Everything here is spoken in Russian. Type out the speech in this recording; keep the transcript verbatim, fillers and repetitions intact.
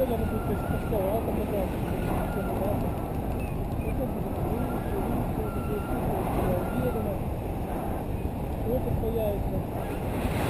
Вот это появится.